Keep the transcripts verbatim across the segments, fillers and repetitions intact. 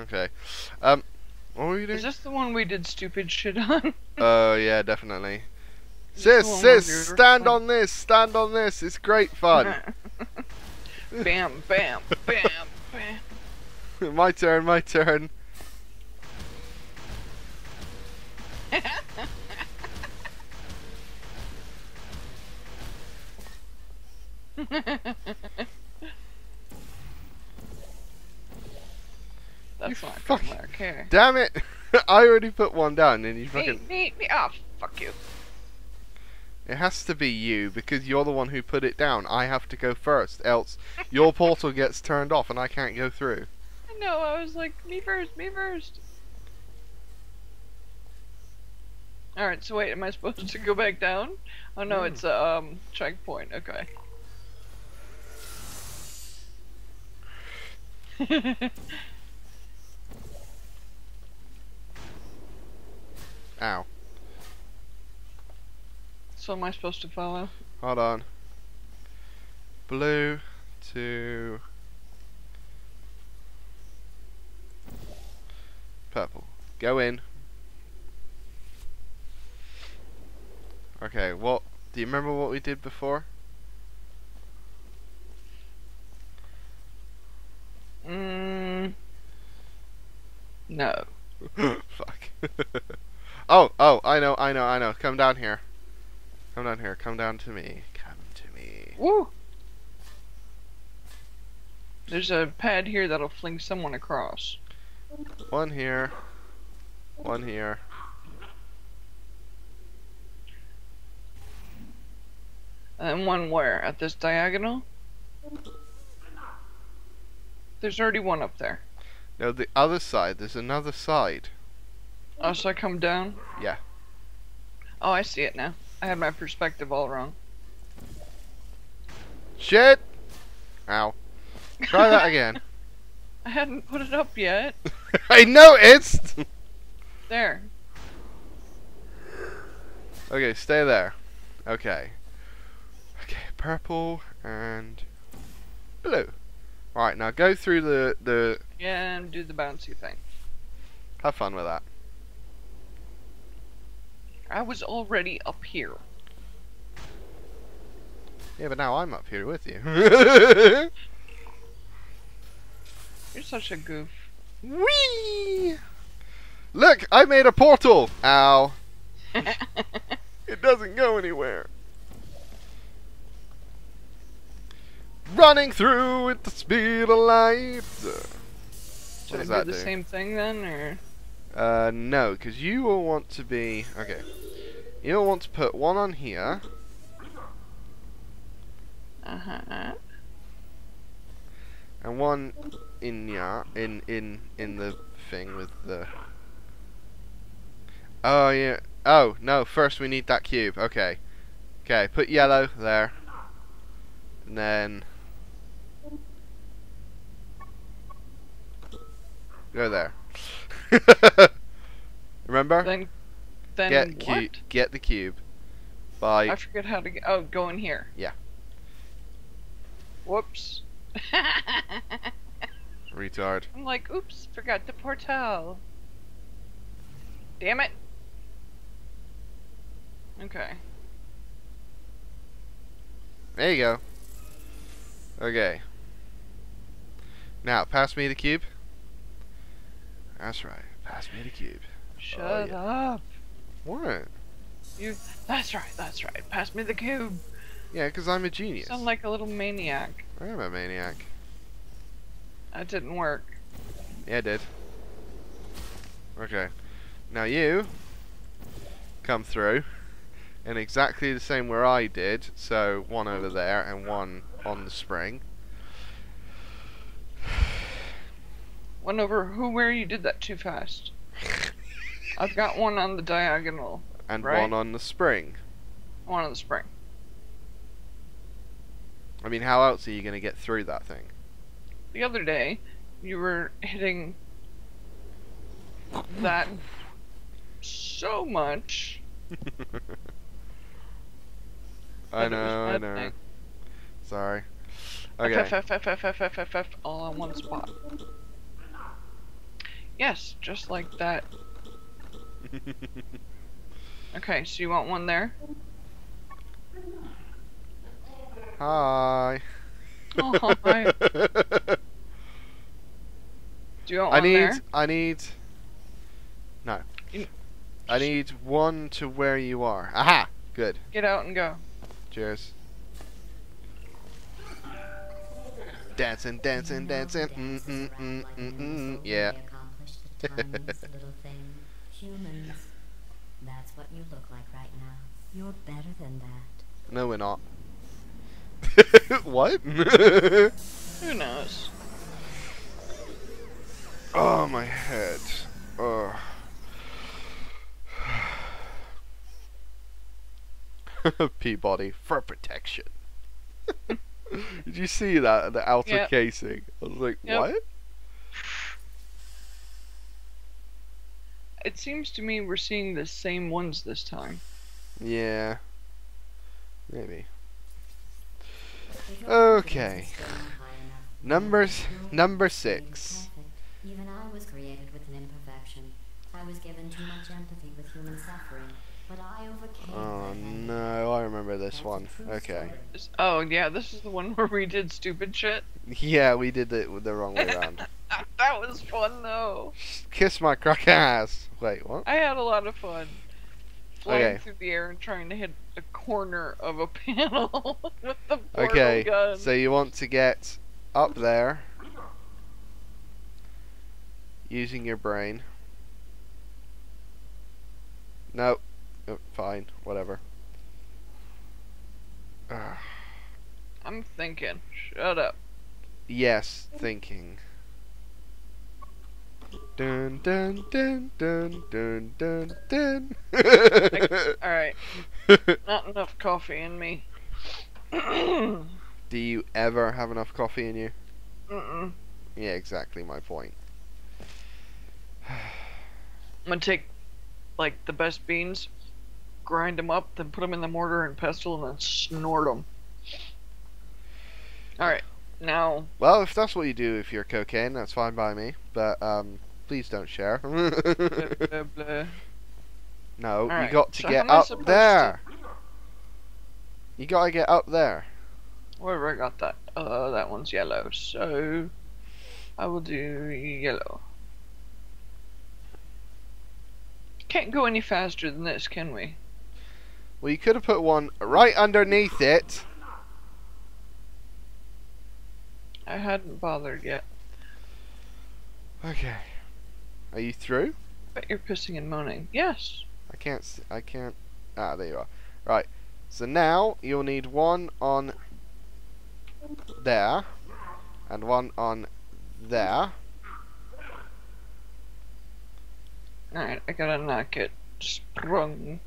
Okay. Um, what were you doing? Is this the one we did stupid shit on? Oh, uh, yeah, definitely. Sis, sis, stand on this, stand on this. It's great fun. Bam, bam, bam, bam. My turn, my turn. That's you not gonna work here. Damn it! I already put one down and you fucking... Me, me, me. Oh, fuck you. It has to be you because you're the one who put it down. I have to go first, else your portal gets turned off and I can't go through. I know, I was like, me first, me first. Alright, so wait, am I supposed to go back down? Oh no, mm. it's a um, checkpoint, okay. Ow. So am I supposed to follow? Hold on. Blue to purple. Go in. Okay, what do you remember what we did before? Mm, no. Fuck. oh, oh, I know, I know, I know. Come down here. Come down here. Come down to me. Come to me. Woo! There's a pad here that'll fling someone across. One here. One here. And one where? At this diagonal? There's already one up there. No, the other side. There's another side. Oh, so I come down? Yeah. Oh, I see it now. I had my perspective all wrong. Shit! Ow. Try that again. I hadn't put it up yet. I noticed! There. Okay, stay there. Okay. Okay, purple and blue. Alright, now go through the, the... Yeah, and do the bouncy thing. Have fun with that. I was already up here. Yeah, but now I'm up here with you. You're such a goof. Whee! Look, I made a portal! Ow. It doesn't go anywhere. Running through at the speed of light. Should I do that the do? same thing then, or? Uh, no, because you will want to be okay. You'll want to put one on here. Uh huh. And one in yeah, in in in the thing with the. Oh yeah. Oh no. First we need that cube. Okay. Okay. Put yellow there. And then. Go there. Remember? Then, then get cube. Get the cube. By I forget how to. Get, oh, go in here. Yeah. Whoops. Retard. I'm like, oops, forgot the portal. Damn it. Okay. There you go. Okay. Now, pass me the cube. That's right. Pass me the cube. Shut oh, yeah. up. What? You. That's right. That's right. Pass me the cube. Yeah, because I'm a genius. You sound like a little maniac. I am a maniac. That didn't work. Yeah, it did. Okay. Now you come through in exactly the same where I did. So one over there and one on the spring. One over who, where you did that too fast. I've got one on the diagonal. And right? one on the spring. One on the spring. I mean, how else are you going to get through that thing? The other day, you were hitting that so much. I know, I know. Thing. Sorry. Okay. F, F, F, F, F, F, F, F, all on one spot. Yes, just like that. Okay, so you want one there? Hi. Oh, hi. Do you want I one need, there? I need... No. You... I need one to where you are. Aha! Good. Get out and go. Cheers. Dancing, dancing, dancing. Mm, mm, mm, mm, mm. Yeah. Humans, that's what you look like right now. You're better than that. No, we're not. What? Who knows? Oh, my head. Oh. Peabody for protection. Did you see that? The outer yep. casing. I was like, yep. what? It seems to me we're seeing the same ones this time. Yeah. Maybe. Okay. Numbers number six. Even I was created with an imperfection. I was given too much empathy with human suffering, but I overcame. Oh no, I remember this one. Okay. Oh yeah, this is the one where we did stupid shit. Yeah, we did it the, the wrong way around. That was fun though. Kiss my crack ass. Wait, what? I had a lot of fun flying okay. through the air and trying to hit a corner of a panel with the portal okay. gun. Okay, so you want to get up there using your brain. No, oh, fine, whatever. Ugh. I'm thinking. Shut up. Yes, thinking. Dun dun dun dun dun dun dun. Alright. Not enough coffee in me. Do you ever have enough coffee in you? Mm-mm. Yeah, exactly my point. I'm gonna take, like, the best beans, grind them up, then put them in the mortar and pestle, and then snort them. Alright. No. Well, if that's what you do if you're cocaine, that's fine by me. But um, please don't share. blah, blah, blah. No, right. you got to so get up there. To... You gotta get up there. Where I got that? Uh, that one's yellow, so I will do yellow. Can't go any faster than this, can we? Well, you could have put one right underneath it. I hadn't bothered yet. Okay. Are you through? But you're pissing and moaning. Yes. I can't. I can't. Ah, there you are. Right. So now you'll need one on there, and one on there. All right. I gotta knock it. Sprung.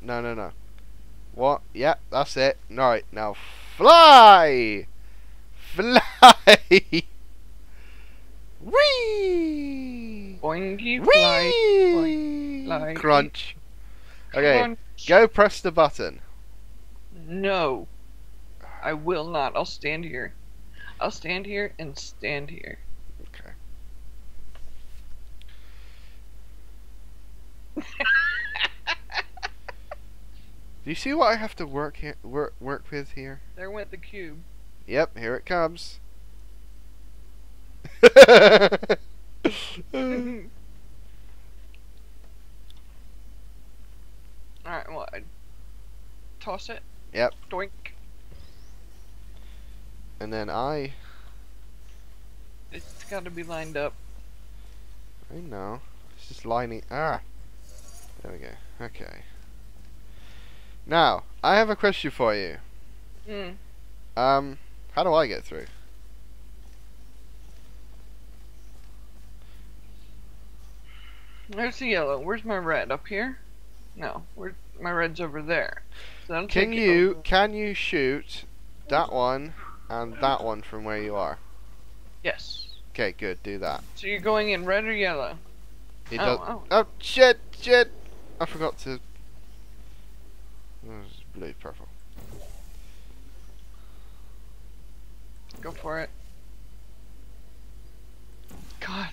No, no, no. What? Yeah, that's it. All right. Now fly. Fly! Whee! Boingy, fly, boing, fly. Crunch. Okay, Crunch. Go press the button. No. I will not. I'll stand here. I'll stand here and stand here. Okay. Do you see what I have to work here, work, work with here? There went the cube. Yep, here it comes. Alright, well, I toss it. Yep. Doink. And then I... It's gotta be lined up. I know. It's just lining... Ah! There we go. Okay. Now, I have a question for you. Hmm. Um... How do I get through? There's the yellow. Where's my red? Up here? No, where my red's over there. So can you over. can you shoot that one and that one from where you are? Yes. Okay, good. Do that. So you're going in red or yellow? It oh, does. Oh. oh shit! Shit! I forgot to. Blue, purple. Go for it. God,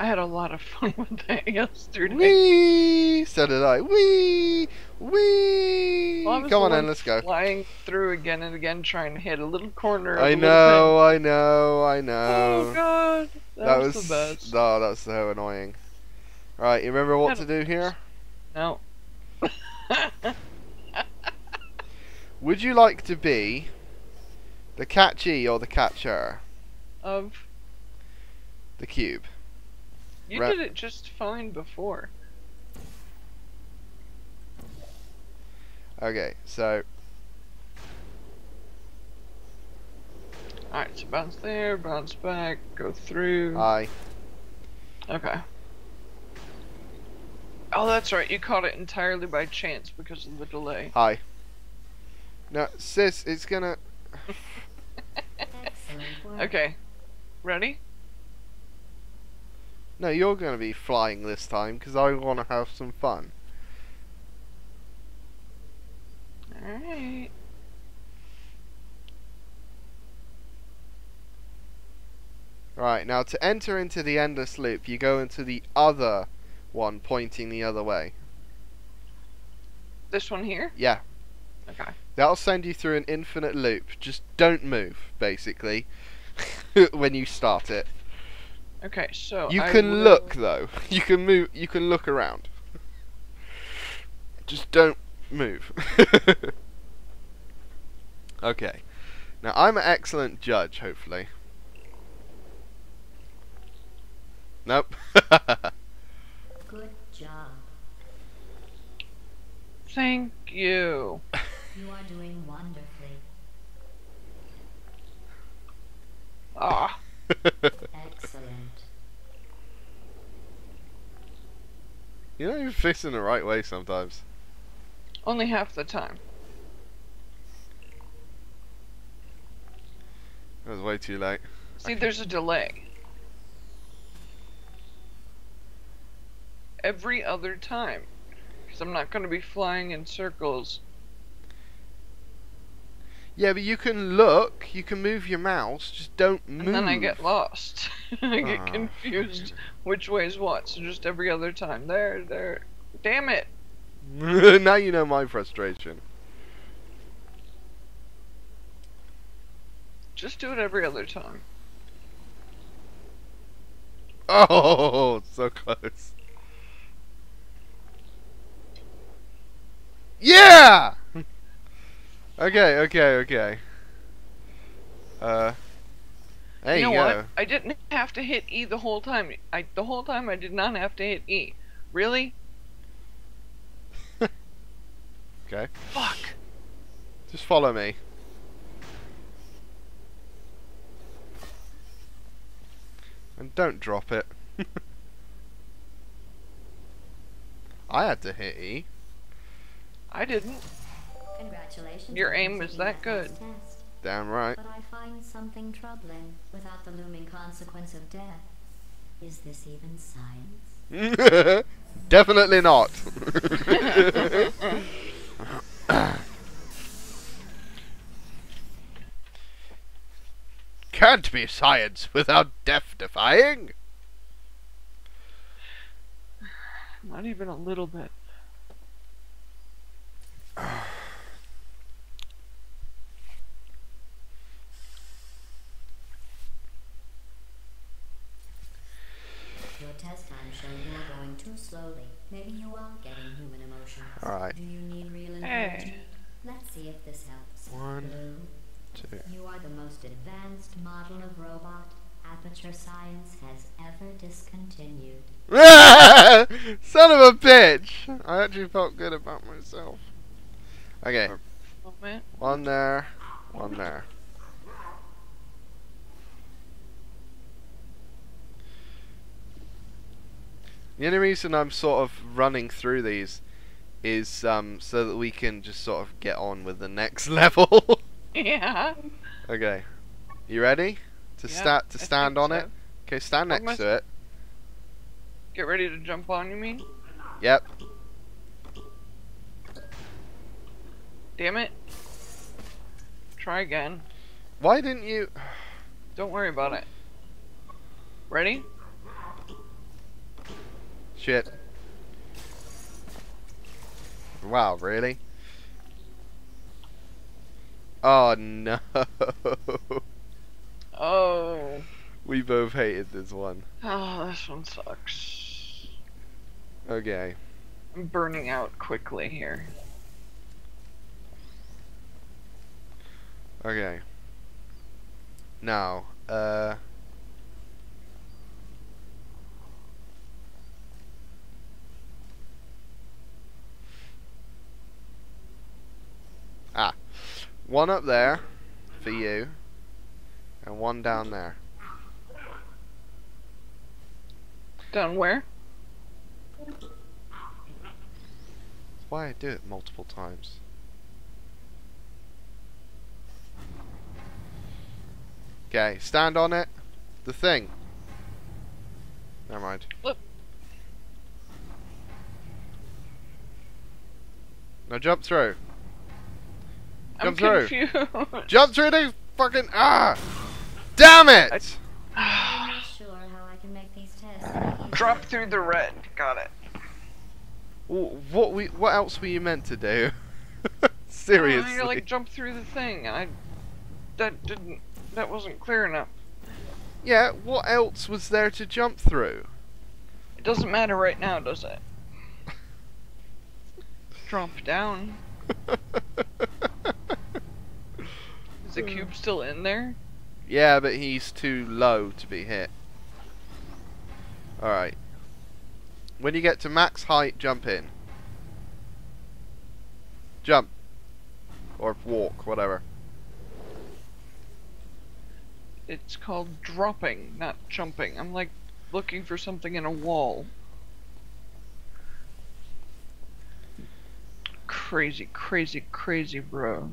I had a lot of fun with that yesterday. Wee! So did I. Wee! Wee! Well, come on in, let's go. Flying through again and again, trying to hit a little corner. I know, I know, I know. Oh god, that, that was, was the best. No, that's so annoying. All right, you remember what to do here? No. Would you like to be the catchee or the catcher? Of? The cube. You Ra did it just fine before. Okay, so. Alright, so bounce there, bounce back, go through. Aye. Okay. Oh, that's right, you caught it entirely by chance because of the delay. Aye. No, sis, it's gonna. Okay. Ready? No, you're gonna be flying this time because I wanna have some fun. Alright. Right, now to enter into the endless loop, you go into the other one pointing the other way. This one here? Yeah. Okay. That'll send you through an infinite loop. Just don't move, basically, when you start it. Okay, so you I can will... look though. You can move. You can look around. Just don't move. Okay. Now I'm an excellent judge, hopefully. Nope. Good job. Thank you. You are doing wonderfully. Ah. Excellent. You know, you're fixing the right way sometimes. Only half the time. That was way too late. See, there's a delay. Every other time. Because I'm not going to be flying in circles. Yeah, but you can look, you can move your mouse, just don't move. And then I get lost. I get oh. confused which way is what, so just every other time. There, there. Damn it! Now you know my frustration. Just do it every other time. Oh, so close. Yeah! Okay, okay, okay. Uh, there you, know you go. What? I didn't have to hit E the whole time. I the whole time I did not have to hit E. Really? Okay. Fuck. Just follow me. And don't drop it. I had to hit E. I didn't. Congratulations. Your aim was that good. Damn right. But I find something troubling without the looming consequence of death. Is this even science? Definitely not. Can't be science without death defying. Not even a little bit. Slowly. Maybe you are getting human emotions. Alright. Do you need real energy? Hey. Let's see if this helps. One, two. You are the most advanced model of robot Aperture Science has ever discontinued. Son of a bitch! I actually felt good about myself. Okay. One there. One there. The only reason I'm sort of running through these is um, so that we can just sort of get on with the next level. Yeah. Okay. You ready to yeah, start to stand on so. it? Okay, stand next Almost. to it. Get ready to jump on, you mean? Yep. Damn it. Try again. Why didn't you? Don't worry about it. Ready? Shit. Wow, really? Oh no. Oh. We both hated this one. Oh, this one sucks. Okay. I'm burning out quickly here. Okay. Now, uh... ah. One up there, for you, and one down there. Down where? That's why I do it multiple times. Okay, stand on it. The thing. Never mind. Look. Now jump through. Jump I'm through. Confused. Jump through the fucking ah! Damn it! I'm not sure how I can make these tests. Drop through the red. Got it. What we? What else were you meant to do? Seriously. Oh, you're like jump through the thing. I. That didn't. That wasn't clear enough. Yeah, what else was there to jump through? It doesn't matter right now, does it? Jump down. Is the cube still in there? Yeah, but he's too low to be hit. Alright. When you get to max height, jump in. Jump. Or walk, whatever. It's called dropping, not jumping. I'm like looking for something in a wall. Crazy, crazy, crazy, bro.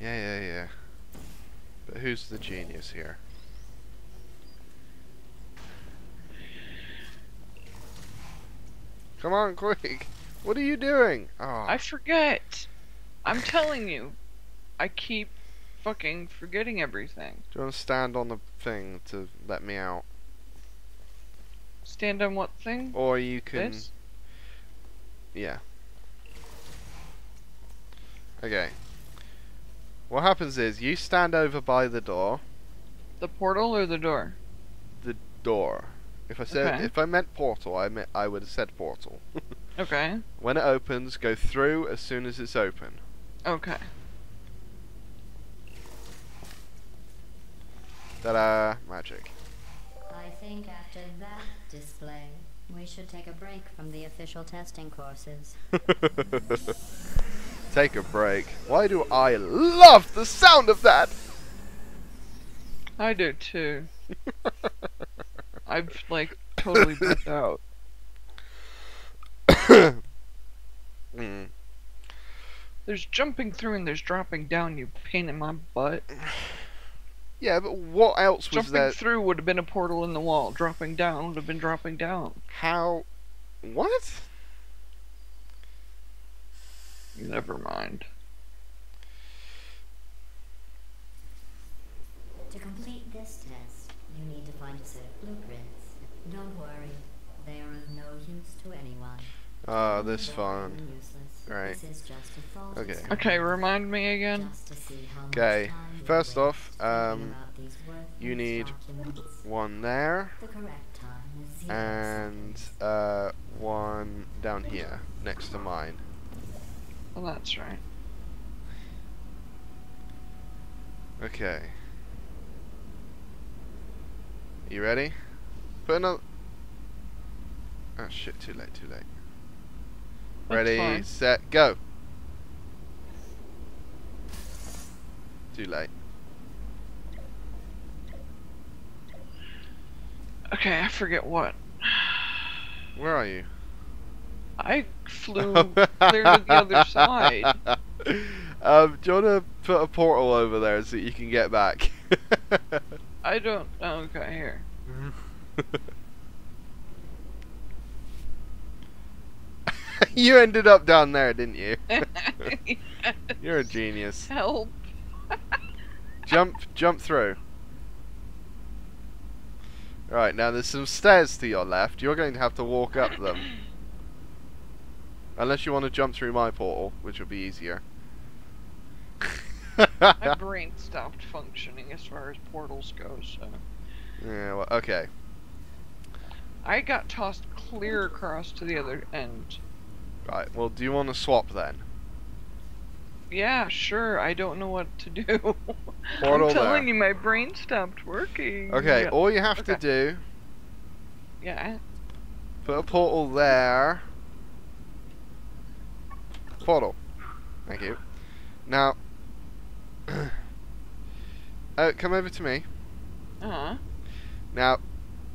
Yeah, yeah, yeah. But who's the genius here? Come on, quick. What are you doing? Oh. I forget. I'm telling you. I keep fucking forgetting everything. Do you want to stand on the thing to let me out? Stand on what thing? Or you can... This? Yeah. Okay. What happens is, you stand over by the door. The portal or the door? The door. If I said, okay. If I meant portal, I meant, I would have said portal. Okay. When it opens, go through as soon as it's open. Okay. Ta-da! Magic. I think after that display, we should take a break from the official testing courses. Take a break. Why do I love the sound of that? I do too. I've like totally burnt out. mm. There's jumping through and there's dropping down. You pain in my butt. Yeah, but what else was there? Jumping through would have been a portal in the wall. Dropping down would have been dropping down. How? What? Never mind. To complete this test, you need to find a set of blueprints. Don't worry, they are of no use to anyone. Ah, uh, this fun. Right. Okay. Okay, remind me again. Okay. First off, um, you need one there, and uh, one down here next to mine. Well, that's right. Okay. You ready? Put another. Oh shit! Too late. Too late. Ready, set, go! Too late. Okay, I forget what. Where are you? I flew clear to the other side. Um, do you want to put a portal over there so you can get back? I don't... Oh, okay, here. You ended up down there, didn't you? Yes. You're a genius. Help. Jump, jump through. Right, now there's some stairs to your left. You're going to have to walk up them. Unless you want to jump through my portal, which will be easier. My brain stopped functioning as far as portals go, so... Yeah, well, okay. I got tossed clear across to the other end. Right, well, do you want to swap then? Yeah, sure. I don't know what to do. Portal I'm telling there. you, my brain stopped working. Okay, yeah. all you have okay. to do... Yeah? Put a portal there. Portal. Thank you. Now... Uh, come over to me. Uh-huh. Now,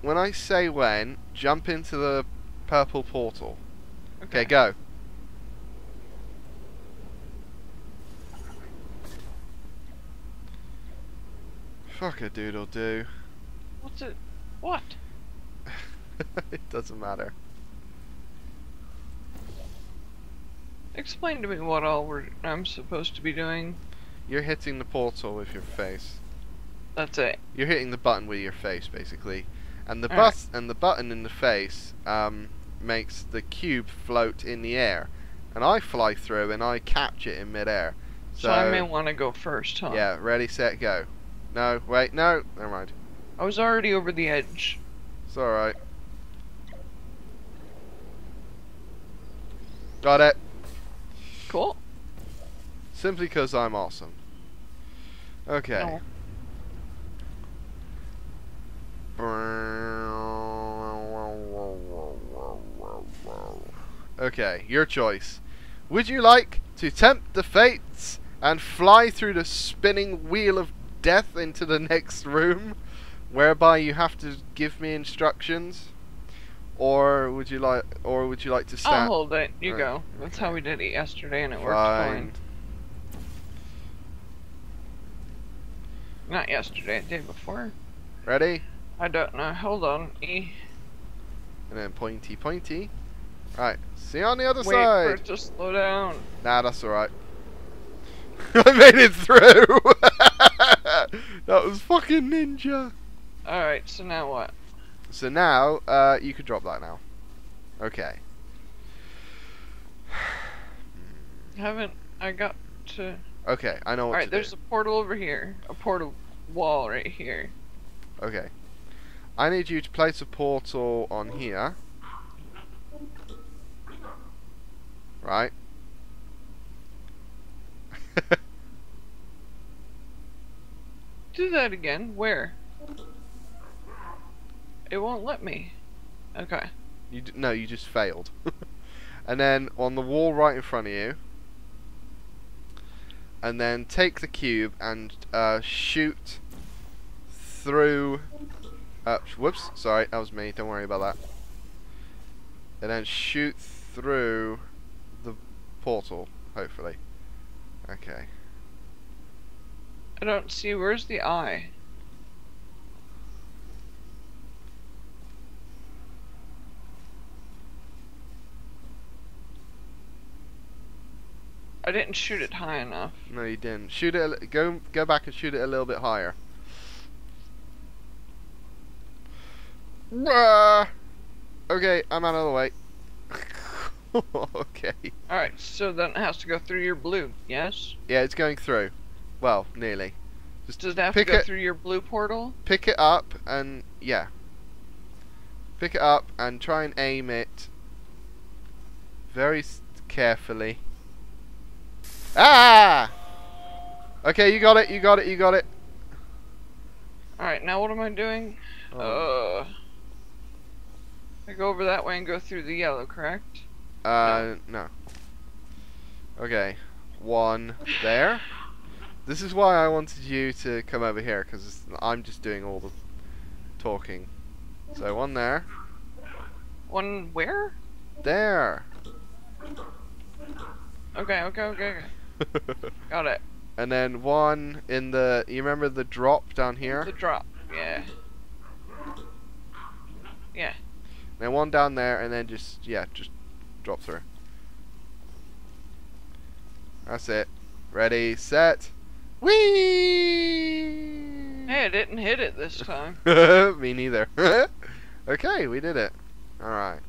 when I say when, jump into the purple portal. Okay, okay go. Fuck a doodle do. What's it? What? It doesn't matter. Explain to me what all we're, I'm supposed to be doing. You're hitting the portal with your face. That's it. You're hitting the button with your face, basically, and the bus right. and the button in the face um, makes the cube float in the air, and I fly through and I catch it in midair. So, so I may want to go first, huh? Yeah. Ready, set, go. No, wait, no. Never mind. I was already over the edge. It's all right. Got it. Cool. Simply because I'm awesome. Okay. No. Okay, your choice. Would you like to tempt the fates and fly through the spinning wheel of death into the next room, whereby you have to give me instructions, or would you like, or would you like to stand? I'll hold it. You right. go. That's okay. how we did it yesterday, and it fine. worked fine. Not yesterday. The day before. Ready? I don't know. Hold on. E. And then pointy, pointy. Alright. See you on the other Wait, side. Wait, to slow down. Nah, that's alright. I made it through. That was fucking ninja. Alright, so now what? So now, uh, you can drop that now. Okay. Haven't I got to... Okay, I know what Alright, there's do. a portal over here. A portal wall right here. Okay. I need you to place a portal on here. Right. Do that again. Where? It won't let me. Okay. You d no, you just failed. And then on the wall right in front of you. And then take the cube and uh, shoot through. Uh, whoops! Sorry, that was me. Don't worry about that. And then shoot through the portal. Hopefully. Okay. I don't see. Where's the eye? I didn't shoot it high enough. No, you didn't. Shoot it. Go, go back and shoot it a little bit higher. Okay, I'm out of the way. Okay. All right. So then it has to go through your blue. Yes. Yeah, it's going through. Well, nearly. Just Does it have pick to go it, through your blue portal? Pick it up and yeah. Pick it up and try and aim it very carefully. Ah! Okay, you got it. You got it. You got it. All right, now what am I doing? Oh. Uh, I go over that way and go through the yellow, correct? Uh, no. no. Okay, one there. This is why I wanted you to come over here, because I'm just doing all the talking. So, one there. One where? There. Okay, okay, okay. okay. Got it. And then one in the... You remember the drop down here? The drop, yeah. Yeah. And then one down there, and then just... Yeah, just drop through. That's it. Ready, set... Whee! Hey, I didn't hit it this time. Me neither. Okay, we did it. Alright.